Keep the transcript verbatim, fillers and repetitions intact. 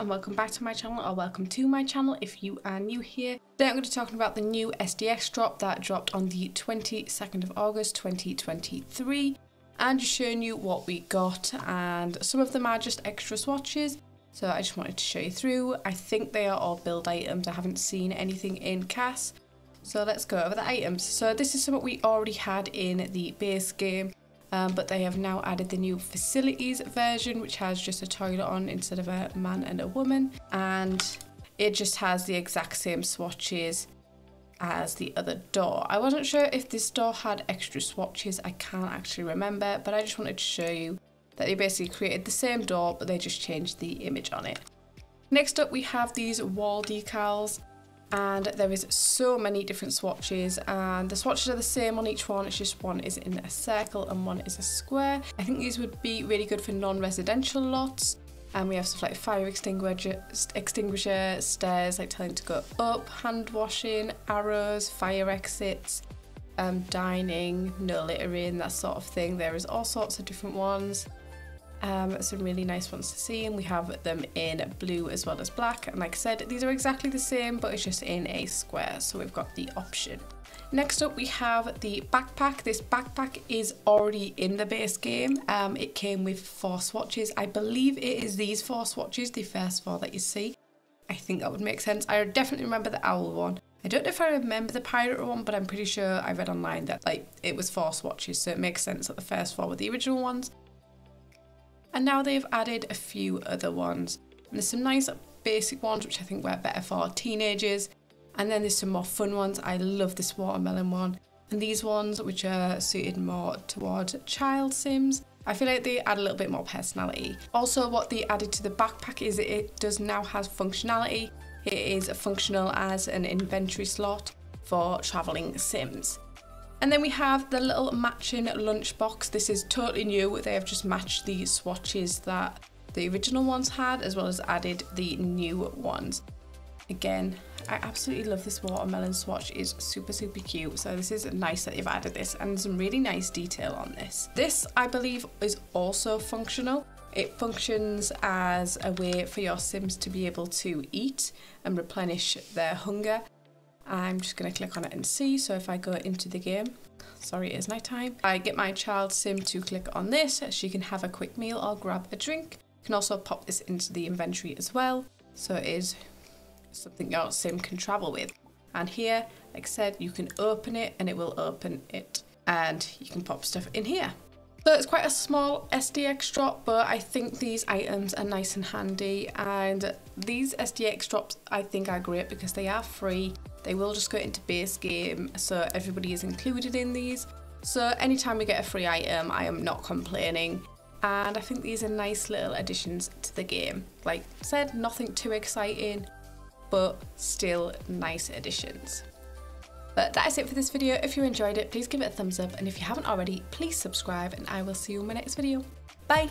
and welcome back to my channel, or welcome to my channel if you are new here. Today I'm going to be talking about the new S D X drop that dropped on the twenty-second of August twenty twenty-three, and just showing you what we got. And some of them are just extra swatches, so I just wanted to show you through. I think they are all build items. I haven't seen anything in C A S, so let's go over the items. So this is something we already had in the base game. Um, but they have now added the new facilities version, which has just a toilet on instead of a man and a woman, and it just has the exact same swatches as the other door. I wasn't sure if this door had extra swatches, I can't actually remember, but I just wanted to show you that they basically created the same door, but they just changed the image on it. Next up we have these wall decals, and there is so many different swatches, and the swatches are the same on each one. It's just one is in a circle and one is a square. I think these would be really good for non-residential lots, and we have stuff like fire extinguisher, extinguisher stairs, like telling to go up, hand washing, arrows, fire exits, um, dining, no littering, that sort of thing. There is all sorts of different ones, um some really nice ones to see, and we have them in blue as well as black. And like I said, these are exactly the same, but it's just in a square, so we've got the option. Next up we have the backpack. This backpack is already in the base game. Um it came with four swatches. I believe it is these four swatches, the first four that you see. I think that would make sense. I definitely remember the owl one. I don't know if I remember the pirate one, but I'm pretty sure I read online that like it was four swatches, so it makes sense that the first four were the original ones. And now they've added a few other ones. And there's some nice basic ones, which I think were better for teenagers. And then there's some more fun ones. I love this watermelon one. And these ones, which are suited more toward child sims. I feel like they add a little bit more personality. Also, what they added to the backpack is it does now have functionality. It is functional as an inventory slot for traveling sims. And then we have the little matching lunchbox. This is totally new. They have just matched the swatches that the original ones had, as well as added the new ones. Again, I absolutely love this watermelon swatch. It's super, super cute. So this is nice that they've added this, and some really nice detail on this. This, I believe, is also functional. It functions as a way for your Sims to be able to eat and replenish their hunger. I'm just going to click on it and see. So if I go into the game, sorry, it is night time. I get my child sim to click on this. She can have a quick meal or grab a drink. You can also pop this into the inventory as well, so it is something your sim can travel with. And here, like I said, you can open it and it will open it, and you can pop stuff in here. So it's quite a small S D X drop, but I think these items are nice and handy, and these S D X drops I think are great because they are free. They will just go into base game, so everybody is included in these. So anytime we get a free item, I am not complaining, and I think these are nice little additions to the game. Like I said, nothing too exciting, but still nice additions. But that is it for this video. If you enjoyed it, please give it a thumbs up, and if you haven't already, please subscribe, and I will see you in my next video. Bye!